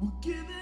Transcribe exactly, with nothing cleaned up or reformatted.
We're giving